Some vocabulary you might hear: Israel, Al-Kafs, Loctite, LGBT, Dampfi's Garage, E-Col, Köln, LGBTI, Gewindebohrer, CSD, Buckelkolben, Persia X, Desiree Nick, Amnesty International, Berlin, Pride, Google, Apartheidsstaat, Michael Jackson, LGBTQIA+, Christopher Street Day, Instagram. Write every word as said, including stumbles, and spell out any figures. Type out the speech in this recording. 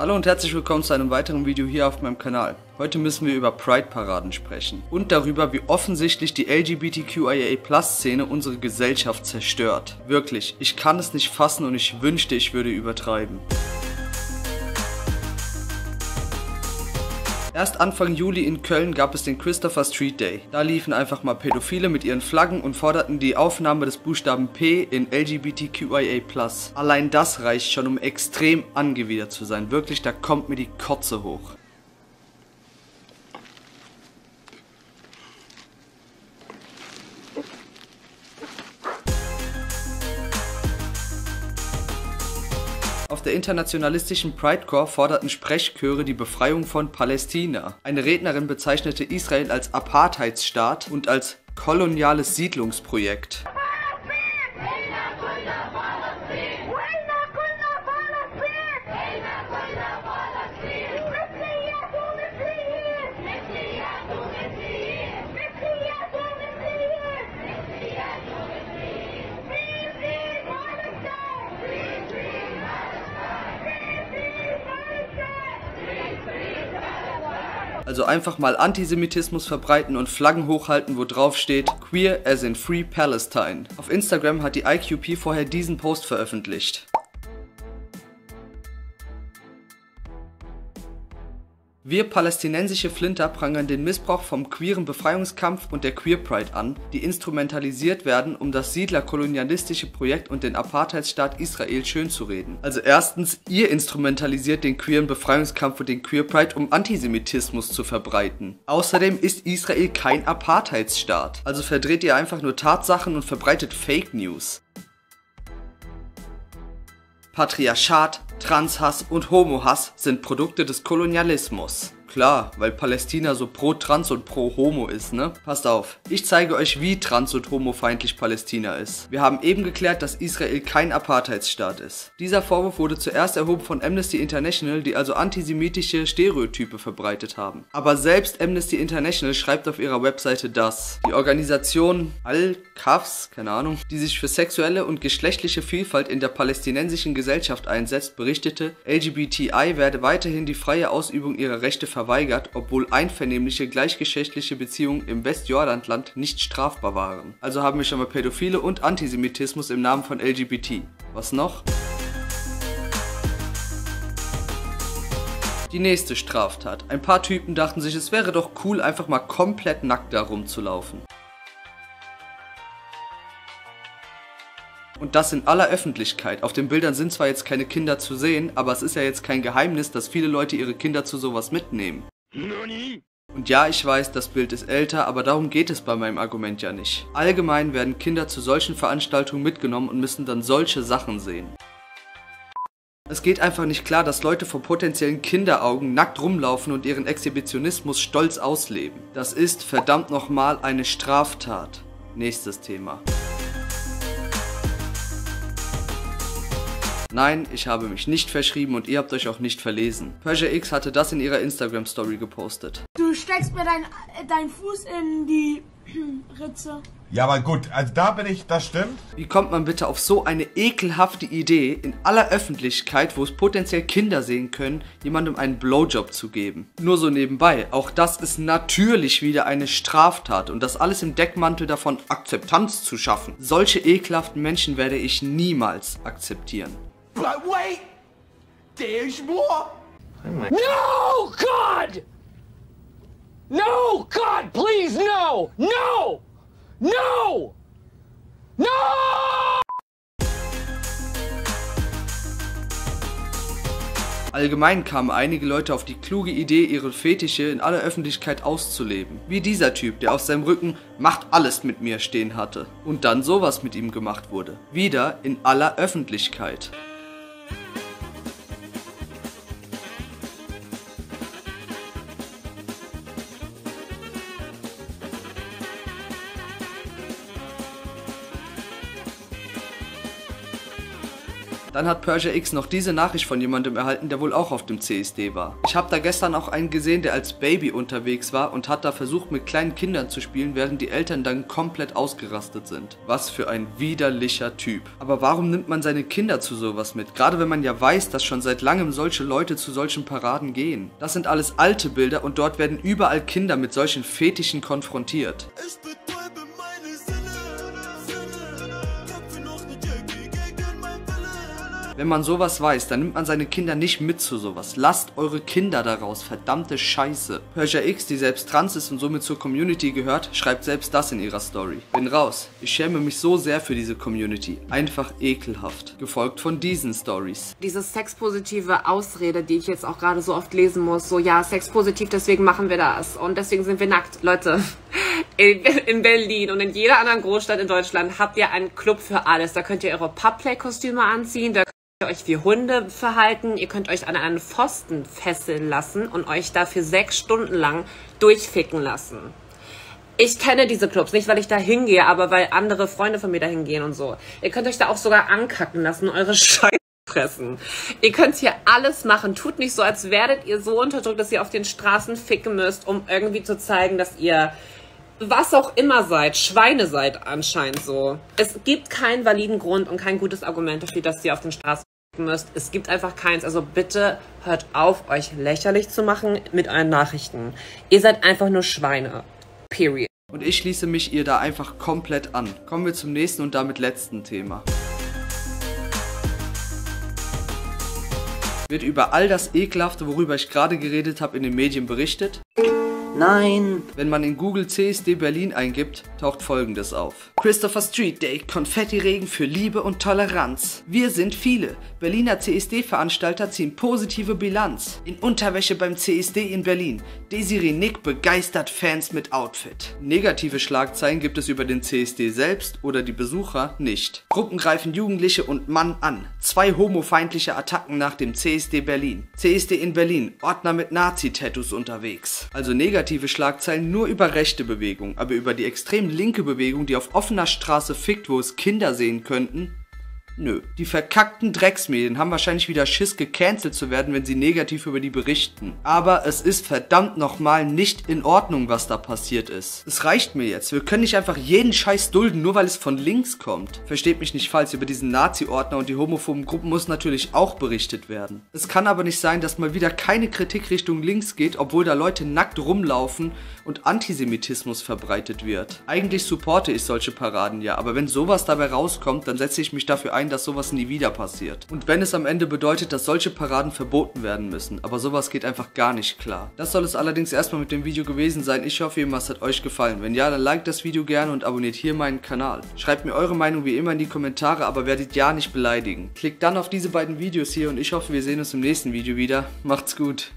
Hallo und herzlich willkommen zu einem weiteren Video hier auf meinem Kanal. Heute müssen wir über Pride-Paraden sprechen und darüber, wie offensichtlich die L G B T Q I A Plus-Szene unsere Gesellschaft zerstört. Wirklich, ich kann es nicht fassen und ich wünschte, ich würde übertreiben. Erst Anfang Juli in Köln gab es den Christopher Street Day. Da liefen einfach mal Pädophile mit ihren Flaggen und forderten die Aufnahme des Buchstaben P in L G B T Q I A plus. Allein das reicht schon, um extrem angewidert zu sein. Wirklich, da kommt mir die Kotze hoch. Auf der internationalistischen Pride-Corps forderten Sprechchöre die Befreiung von Palästina. Eine Rednerin bezeichnete Israel als Apartheidsstaat und als koloniales Siedlungsprojekt. Also einfach mal Antisemitismus verbreiten und Flaggen hochhalten, wo drauf steht Queer as in Free Palestine. Auf Instagram hat die I Q P vorher diesen Post veröffentlicht. Wir palästinensische Flinter prangern den Missbrauch vom queeren Befreiungskampf und der Queer Pride an, die instrumentalisiert werden, um das siedlerkolonialistische Projekt und den Apartheidsstaat Israel schönzureden. Also erstens, ihr instrumentalisiert den queeren Befreiungskampf und den Queer Pride, um Antisemitismus zu verbreiten. Außerdem ist Israel kein Apartheidsstaat, also verdreht ihr einfach nur Tatsachen und verbreitet Fake News. Patriarchat, Transhass und Homohass sind Produkte des Kolonialismus. Klar, weil Palästina so pro-Trans und pro-Homo ist, ne? Passt auf, ich zeige euch, wie trans- und homofeindlich Palästina ist. Wir haben eben geklärt, dass Israel kein Apartheidsstaat ist. Dieser Vorwurf wurde zuerst erhoben von Amnesty International, die also antisemitische Stereotype verbreitet haben. Aber selbst Amnesty International schreibt auf ihrer Webseite, dass die Organisation Al-Kafs, keine Ahnung, die sich für sexuelle und geschlechtliche Vielfalt in der palästinensischen Gesellschaft einsetzt, berichtete, L G B T I werde weiterhin die freie Ausübung ihrer Rechte verweigert. verweigert, obwohl einvernehmliche gleichgeschlechtliche Beziehungen im Westjordanland nicht strafbar waren. Also haben wir schon mal Pädophile und Antisemitismus im Namen von L G B T. Was noch? Die nächste Straftat. Ein paar Typen dachten sich, es wäre doch cool, einfach mal komplett nackt da rumzulaufen. Und das in aller Öffentlichkeit. Auf den Bildern sind zwar jetzt keine Kinder zu sehen, aber es ist ja jetzt kein Geheimnis, dass viele Leute ihre Kinder zu sowas mitnehmen. Nani? Und ja, ich weiß, das Bild ist älter, aber darum geht es bei meinem Argument ja nicht. Allgemein werden Kinder zu solchen Veranstaltungen mitgenommen und müssen dann solche Sachen sehen. Es geht einfach nicht klar, dass Leute vor potenziellen Kinderaugen nackt rumlaufen und ihren Exhibitionismus stolz ausleben. Das ist verdammt nochmal eine Straftat. Nächstes Thema. Nein, ich habe mich nicht verschrieben und ihr habt euch auch nicht verlesen. Persia X hatte das in ihrer Instagram-Story gepostet. Du steckst mir deinen dein Fuß in die Ritze. Ja, aber gut, also da bin ich, das stimmt. Wie kommt man bitte auf so eine ekelhafte Idee, in aller Öffentlichkeit, wo es potenziell Kinder sehen können, jemandem einen Blowjob zu geben? Nur so nebenbei, auch das ist natürlich wieder eine Straftat und das alles im Deckmantel davon, Akzeptanz zu schaffen. Solche ekelhaften Menschen werde ich niemals akzeptieren. But wait, there's more. No, God! No, God, please, no! No! No! No! Allgemein kamen einige Leute auf die kluge Idee, ihre Fetische in aller Öffentlichkeit auszuleben. Wie dieser Typ, der auf seinem Rücken "Macht alles mit mir" stehen hatte. Und dann sowas mit ihm gemacht wurde. Wieder in aller Öffentlichkeit. Dann hat Persia X noch diese Nachricht von jemandem erhalten, der wohl auch auf dem C S D war. Ich habe da gestern auch einen gesehen, der als Baby unterwegs war und hat da versucht, mit kleinen Kindern zu spielen, während die Eltern dann komplett ausgerastet sind. Was für ein widerlicher Typ. Aber warum nimmt man seine Kinder zu sowas mit? Gerade wenn man ja weiß, dass schon seit langem solche Leute zu solchen Paraden gehen. Das sind alles alte Bilder und dort werden überall Kinder mit solchen Fetischen konfrontiert. Ich betäube meine Sinne. Wenn man sowas weiß, dann nimmt man seine Kinder nicht mit zu sowas. Lasst eure Kinder daraus, verdammte Scheiße. Persia X, die selbst trans ist und somit zur Community gehört, schreibt selbst das in ihrer Story. Bin raus. Ich schäme mich so sehr für diese Community. Einfach ekelhaft. Gefolgt von diesen Stories. Diese sexpositive Ausrede, die ich jetzt auch gerade so oft lesen muss, so ja, sexpositiv, deswegen machen wir das und deswegen sind wir nackt. Leute, in Berlin und in jeder anderen Großstadt in Deutschland habt ihr einen Club für alles. Da könnt ihr eure Pubplay-Kostüme anziehen, da könnt ihr euch wie Hunde verhalten, ihr könnt euch an einen Pfosten fesseln lassen und euch dafür sechs Stunden lang durchficken lassen. Ich kenne diese Clubs, nicht weil ich da hingehe, aber weil andere Freunde von mir da hingehen und so. Ihr könnt euch da auch sogar ankacken lassen, eure Scheiße fressen. Ihr könnt hier alles machen. Tut nicht so, als werdet ihr so unterdrückt, dass ihr auf den Straßen ficken müsst, um irgendwie zu zeigen, dass ihr was auch immer seid, Schweine seid anscheinend so. Es gibt keinen validen Grund und kein gutes Argument dafür, dass ihr auf den Straßen ficken müsst. Es gibt einfach keins. Also bitte hört auf, euch lächerlich zu machen mit euren Nachrichten. Ihr seid einfach nur Schweine. Period. Und ich schließe mich ihr da einfach komplett an. Kommen wir zum nächsten und damit letzten Thema. Wird über all das Ekelhafte, worüber ich gerade geredet habe, in den Medien berichtet? Nein. Wenn man in Google C S D Berlin eingibt, taucht Folgendes auf. Christopher Street Day, Konfettiregen für Liebe und Toleranz. Wir sind viele. Berliner C S D-Veranstalter ziehen positive Bilanz. In Unterwäsche beim C S D in Berlin. Desiree Nick begeistert Fans mit Outfit. Negative Schlagzeilen gibt es über den C S D selbst oder die Besucher nicht. Gruppen greifen Jugendliche und Mann an. Zwei homofeindliche Attacken nach dem C S D Berlin. C S D in Berlin, Ordner mit Nazi-Tattoos unterwegs. Also negativ. Negative Schlagzeilen nur über rechte Bewegung, aber über die extrem linke Bewegung, die auf offener Straße fickt, wo es Kinder sehen könnten, nö. Die verkackten Drecksmedien haben wahrscheinlich wieder Schiss, gecancelt zu werden, wenn sie negativ über die berichten. Aber es ist verdammt nochmal nicht in Ordnung, was da passiert ist. Es reicht mir jetzt. Wir können nicht einfach jeden Scheiß dulden, nur weil es von links kommt. Versteht mich nicht falsch, über diesen Nazi-Ordner und die homophoben Gruppen muss natürlich auch berichtet werden. Es kann aber nicht sein, dass mal wieder keine Kritik Richtung links geht, obwohl da Leute nackt rumlaufen und Antisemitismus verbreitet wird. Eigentlich supporte ich solche Paraden ja, aber wenn sowas dabei rauskommt, dann setze ich mich dafür ein, dass sowas nie wieder passiert. Und wenn es am Ende bedeutet, dass solche Paraden verboten werden müssen, aber sowas geht einfach gar nicht klar. Das soll es allerdings erstmal mit dem Video gewesen sein. Ich hoffe, ihr was hat euch gefallen. Wenn ja, dann liked das Video gerne und abonniert hier meinen Kanal. Schreibt mir eure Meinung wie immer in die Kommentare, aber werdet ja nicht beleidigen. Klickt dann auf diese beiden Videos hier und ich hoffe, wir sehen uns im nächsten Video wieder. Macht's gut!